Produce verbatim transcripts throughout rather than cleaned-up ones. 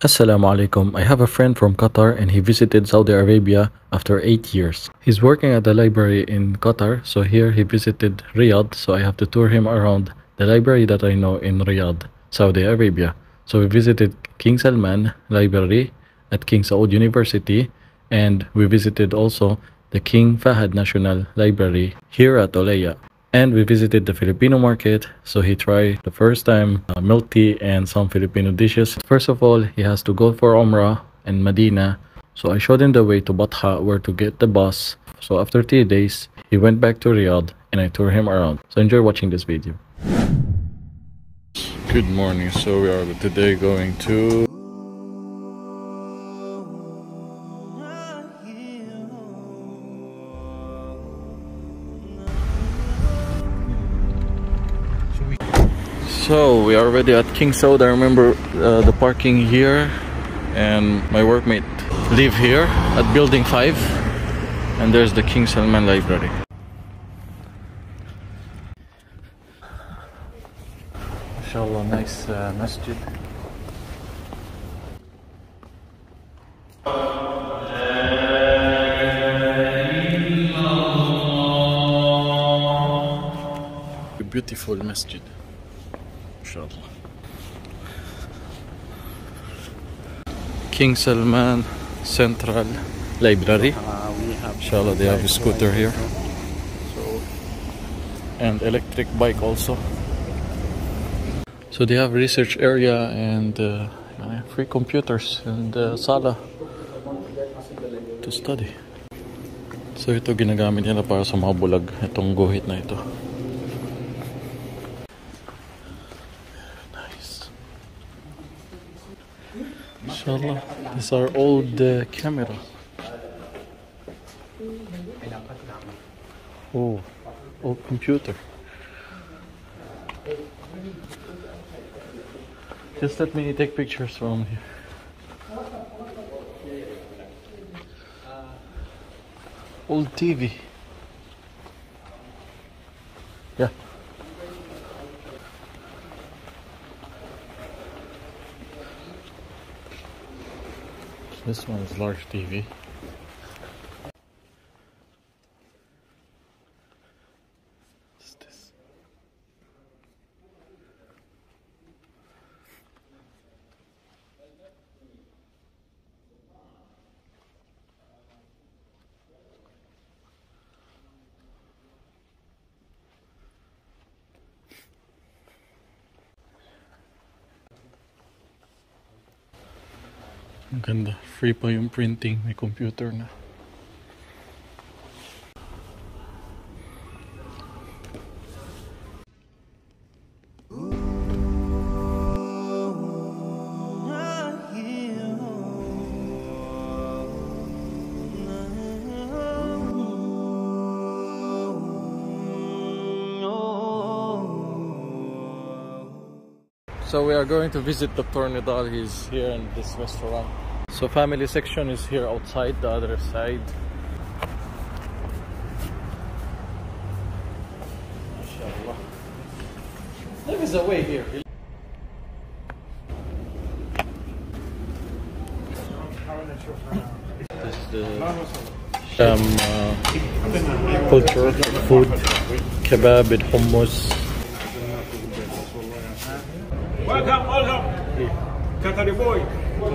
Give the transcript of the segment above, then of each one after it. Assalamu alaikum. I have a friend from Qatar and he visited Saudi Arabia after eight years. He's working at the library in Qatar, so here he visited Riyadh, so I have to tour him around the library that I know in Riyadh, Saudi Arabia. So we visited King Salman Library at King Saud University, and we visited also the King Fahad National Library here at Olaya. And we visited the Filipino market, so he tried the first time uh, milk tea and some Filipino dishes. First of all, he has to go for Umrah and Medina, so I showed him the way to Batha, where to get the bus. So after three days, he went back to Riyadh and I toured him around. So enjoy watching this video. Good morning, so we are today going to So we are already at King Saud. I remember uh, the parking here, and my workmate live here at building five, and there's the King Salman Library. Mashallah, nice uh, masjid. A beautiful masjid. King Salman Central Library. Uh, we have Inshallah, they have a scooter here, so, and electric bike also. So they have research area and uh, free computers and uh, sala to study. So ito ginagamit nila para sa mga bulag, itong guhit na ito. Inshallah, these are old uh, camera. Oh, old computer. Just let me take pictures from here. Old T V. Yeah. This one is large T V. What's this? Ang ganda, free pa yung printing, may computer na. So we are going to visit Doctor Nidal. He's here in this restaurant. So family section is here outside, the other side. Mashallah. There is a way here. This is the Sham uh, culture, food, kebab and hummus. Welcome, welcome. Qatari boy. We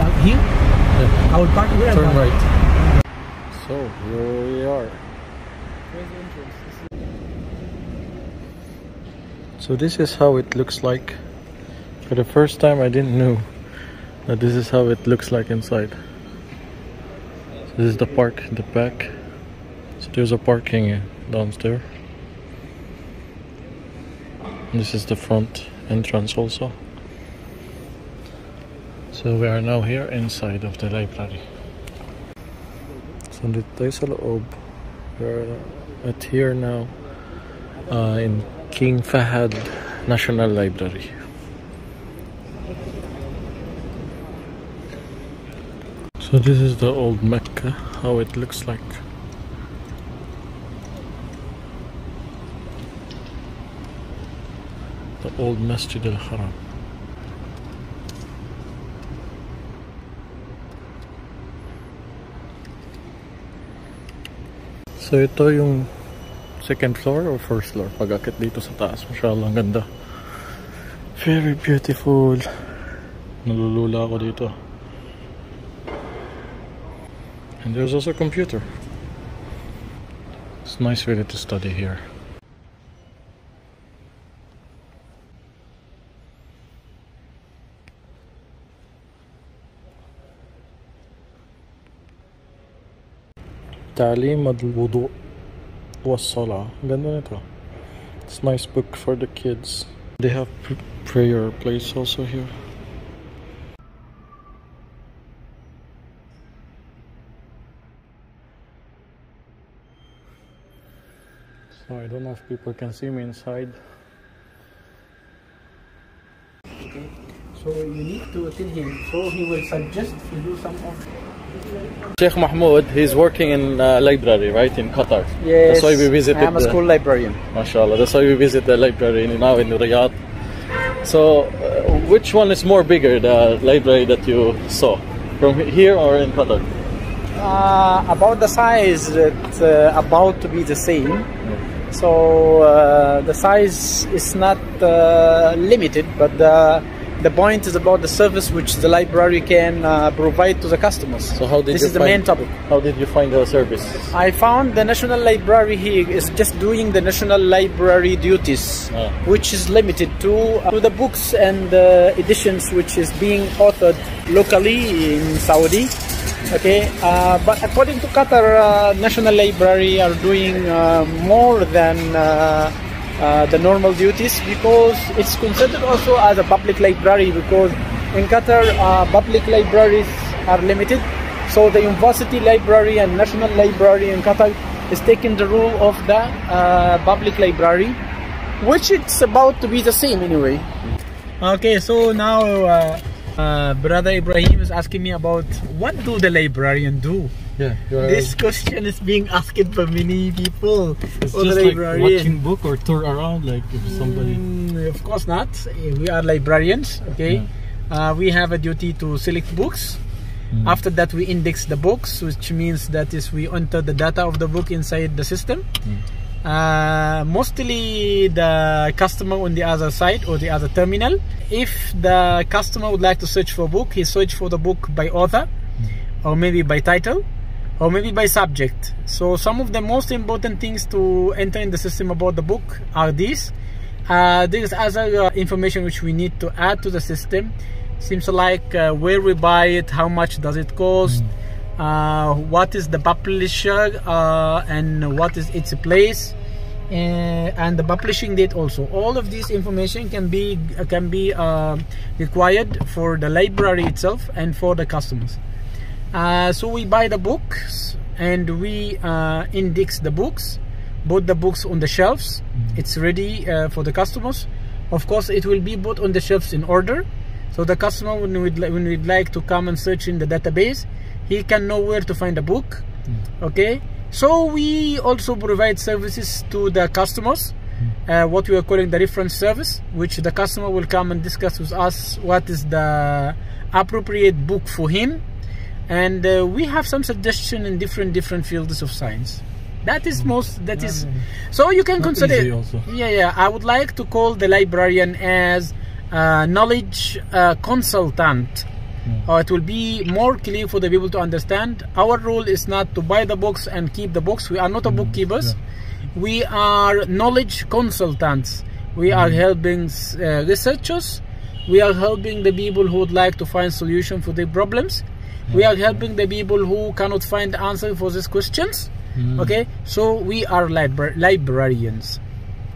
are here. Yeah. Our party. Turn right. So here we are. Where's the entrance? So this is how it looks like. For the first time, I didn't know that this is how it looks like inside. So this is the park in the back. So there's a parking downstairs. This is the front entrance also. So we are now here inside of the library. So dito sa loob. We are at here now uh, in King Fahad National Library. So this is the old Mecca, how it looks like. The old Masjid al-Haram. So ito yung second floor or first floor pag-akit dito sa taas. Mashallah, ang ganda. Very beautiful. Nalulula ako dito. And there's also a computer. It's nice really to study here. Ta'lim al-wudu was-salah. Ganda nito. It's a nice book for the kids. They have prayer place also here. So I don't know if people can see me inside. Okay. So you need to tell him, so he will suggest to do some of. Sheikh Mahmoud, he's working in a library, right, in Qatar? Yes, that's why we visited. I'm a school the, librarian. MashaAllah, that's why we visit the library now in Riyadh. So, uh, which one is more bigger, the library that you saw? From here or in Qatar? Uh, about the size, it's uh, about to be the same. Yeah. So, uh, the size is not uh, limited, but the The point is about the service which the library can uh, provide to the customers. So how did this you is the find, main topic. How did you find the service? I found the National Library here is just doing the National Library duties, ah. which is limited to uh, to the books and uh, editions which is being authored locally in Saudi. Okay, uh, but according to Qatar, uh, National Library are doing uh, more than. Uh, Uh, the normal duties, because it's considered also as a public library, because in Qatar uh, public libraries are limited. So the university library and national library in Qatar is taking the role of the uh, public library, which it's about to be the same anyway. Okay, so now uh, uh, brother Ibrahim is asking me about what do the librarian do. Yeah, this question is being asked by many people. It's just like watching book or tour around, like if somebody. Mm, of course not. We are librarians. Okay, yeah. uh, we have a duty to select books. Mm. After that, we index the books, which means that is we enter the data of the book inside the system. Mm. Uh, mostly the customer on the other side or the other terminal. If the customer would like to search for a book, he search for the book by author, mm. or maybe by title. Or maybe by subject. So some of the most important things to enter in the system about the book are these. Uh, there is other uh, information which we need to add to the system. Seems like uh, where we buy it, how much does it cost, mm. uh, what is the publisher uh, and what is its place, uh, and the publishing date also. All of this information can be can be uh, required for the library itself and for the customers. Uh, so we buy the books and we uh, index the books, put the books on the shelves. Mm-hmm. It's ready uh, for the customers. Of course, it will be put on the shelves in order. So the customer, when we'd, li when we'd like to come and search in the database, he can know where to find a book. Mm-hmm. Okay. So we also provide services to the customers, mm-hmm. uh, what we are calling the reference service, which the customer will come and discuss with us what is the appropriate book for him. And uh, we have some suggestion in different different fields of science. That is most. That yeah, is. Yeah. So you can Not consider. Also. Yeah, yeah. I would like to call the librarian as uh, knowledge uh, consultant. Yeah. Uh, it will be more clear for the people to understand. Our role is not to buy the books and keep the books. We are not a bookkeepers. Yeah. We are knowledge consultants. We yeah. are helping uh, researchers. We are helping the people who would like to find solution for their problems. We are helping the people who cannot find the answer for these questions. Mm. Okay, so we are libra librarians.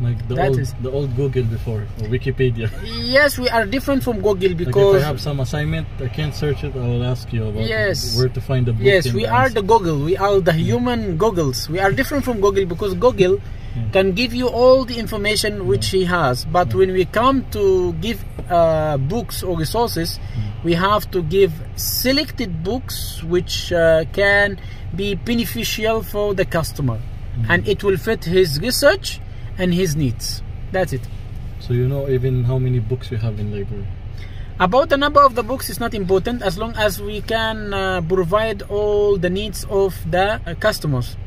Like the old, the old Google before, or Wikipedia. Yes, we are different from Google because... Like if I have some assignment, I can't search it, I will ask you about yes. where to find the book. Yes, we the are answer. the Google, we are the human Googles. We are different from Google because Google yeah. can give you all the information which yeah. he has. But yeah. when we come to give uh, books or resources, yeah. we have to give selected books which uh, can be beneficial for the customer. Mm-hmm. And it will fit his research and his needs. That's it. So you know even how many books we have in library? About the number of the books is not important as long as we can uh, provide all the needs of the uh, customers.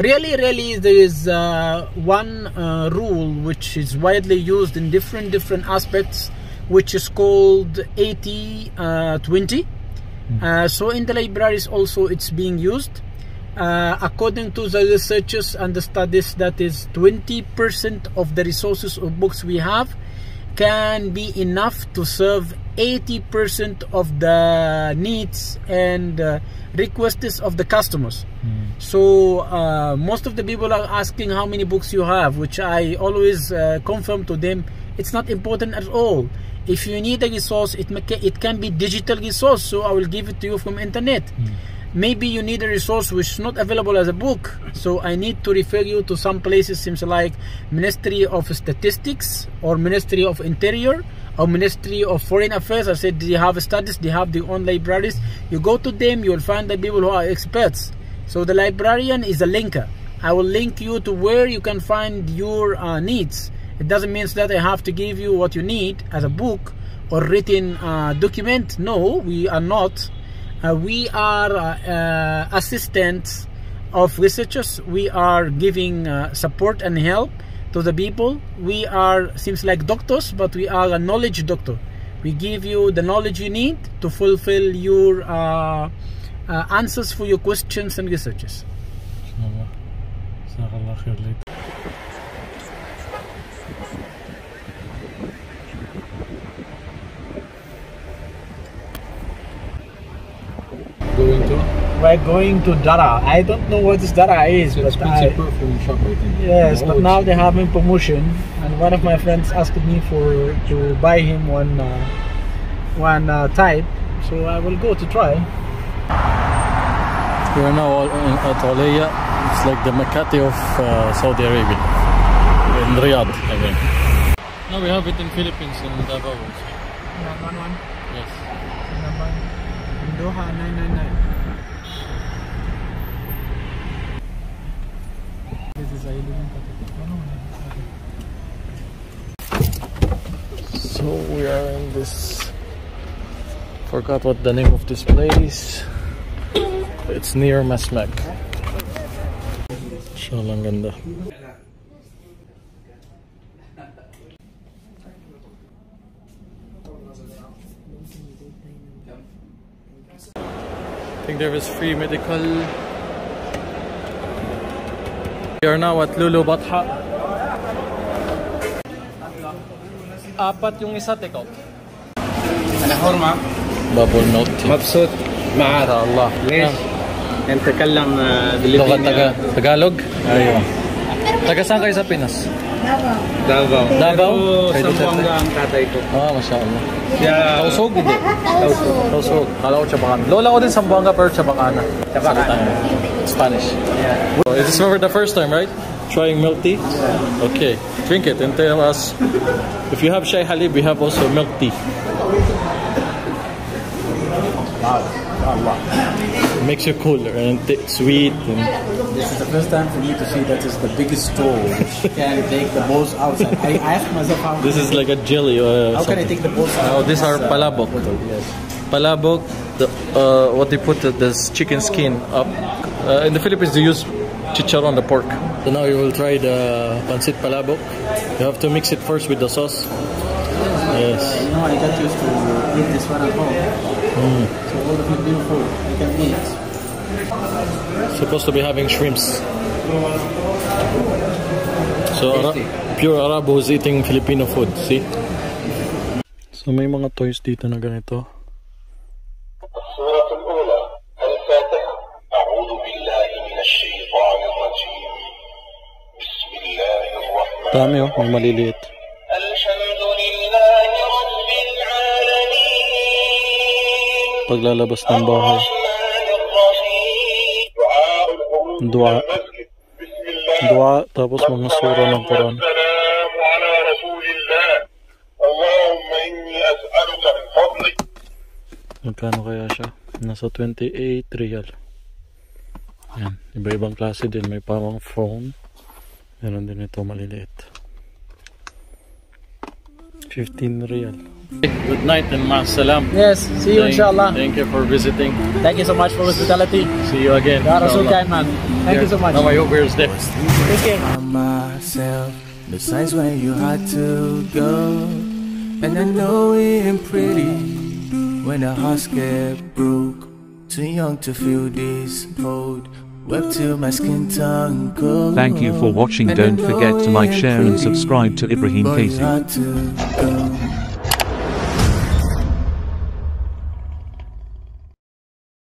Really, really, there is uh, one uh, rule which is widely used in different different aspects, which is called eighty twenty. Uh, so in the libraries also it's being used. Uh, according to the researchers and the studies, that is twenty percent of the resources or books we have can be enough to serve eighty percent of the needs and uh, requests of the customers. Mm. So uh, most of the people are asking how many books you have, which I always uh, confirm to them, it's not important at all. If you need a resource, it, it can be digital resource, so I will give it to you from internet. Mm. Maybe you need a resource which is not available as a book, so I need to refer you to some places, seems like Ministry of Statistics or Ministry of Interior or Ministry of Foreign Affairs. I said they have studies, they have their own libraries. You go to them, you will find the people who are experts. So the librarian is a linker. I will link you to where you can find your uh, needs. It doesn't mean that I have to give you what you need as a book or written uh, document. No, we are not. Uh, we are uh, uh, assistants of researchers. We are giving uh, support and help to the people. We are, seems like doctors, but we are a knowledge doctor. We give you the knowledge you need to fulfill your uh, uh, answers for your questions and researches. We're going to Doha. I don't know what this Doha is, it's but I, perfume shop, I think. Yes, but now they're having promotion, and one of my friends asked me for to buy him one uh, one uh, type, so I will go to try. We are now in, at Olaya. It's like the Makati of uh, Saudi Arabia, in Riyadh, I think. No, we have it in Philippines in Davao. Number one. Yes. Number in Doha nine nine nine. So we are in this, forgot what the name of this place. It's near Masmak. Shalang ganda. I think there is free medical. We are now at Lulu Batha. Apat yung isa teko. Ana horma. Bubble milk tea. مبسوط مع الله. ليش؟ نتكلم باللغة تاغالوج. أيوة. تاغا saan kayo sa Pinas? Davao. Davao. Davao. Ang tatay ko. Ah, masya Allah. Tausog din. Tausog. Tausog. Kala ko Chabacana. Lola ko din sa Buanga pero Chabacana. Chabacana. Spanish. Yeah. Well, this is for the first time, right? Trying milk tea? Yeah. Okay. Drink it and tell us. If you have Shai Halib, we have also milk tea. It makes you cooler and sweet. And this is the first time for me to see that it's the biggest store which can take the balls outside. I asked myself how. This is like a jelly or How something. Can I take the balls outside? Oh, these are palabok. Yes. Palabok, the, uh, what they put uh, this chicken skin up. Uh, in the Philippines, they use chicharron, the pork. So now you will try the pancit palabok. You have to mix it first with the sauce. Yes. Uh, you know, I got used to eat this one at home. Mm. So all the Filipino food you can eat. Supposed to be having shrimps. So Ara pure Arab who's eating Filipino food, see? So may mga toys dito na ganito. Dami oh, may maliliit. Paglalabas ng bahay. Dua. Dua, tapos mga sura ng Quran. Magkano kaya siya? Nasa twenty-eight riyal. Yan, iba-ibang klase din. May pamang phone. Meron din ito maliliit. fifteen riyal. Good night and ma'as-salam. Yes, see you inshallah. Thank you for visiting. Thank you so much for hospitality. See you again. Ya Rasul Kaiman. Thank yeah. you so much. Now I hope you're safe. Take care. Myself, the signs where you had to go, and I know it ain't pretty when the hearts get broke. Too young to feel this cold. Wept till my skin turned cold. Thank you for watching. Don't forget to like, share, and subscribe to Ibrahim Kaisy.